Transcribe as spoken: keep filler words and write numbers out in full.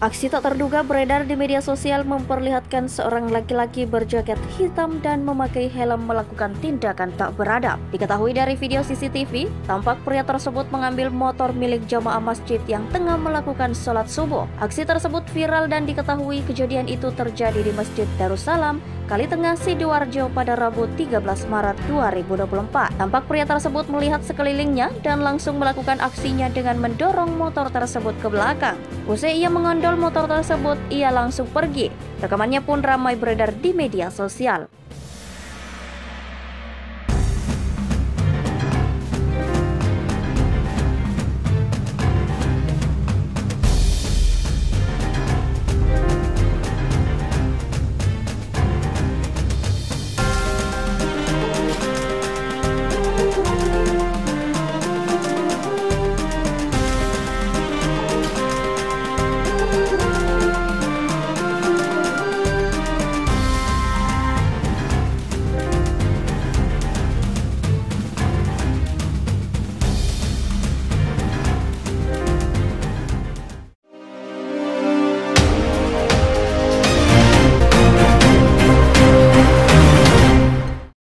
Aksi tak terduga beredar di media sosial memperlihatkan seorang laki-laki berjaket hitam dan memakai helm melakukan tindakan tak beradab. Diketahui dari video C C T V, tampak pria tersebut mengambil motor milik jamaah masjid yang tengah melakukan sholat subuh. Aksi tersebut viral dan diketahui kejadian itu terjadi di Mesjid Darussalam, Kali Tengah, Sidoarjo pada Rabu tiga belas Maret dua ribu dua puluh empat. Tampak pria tersebut melihat sekelilingnya dan langsung melakukan aksinya dengan mendorong motor tersebut ke belakang. Usai ia mengondol motor tersebut, ia langsung pergi. Rekamannya pun ramai beredar di media sosial.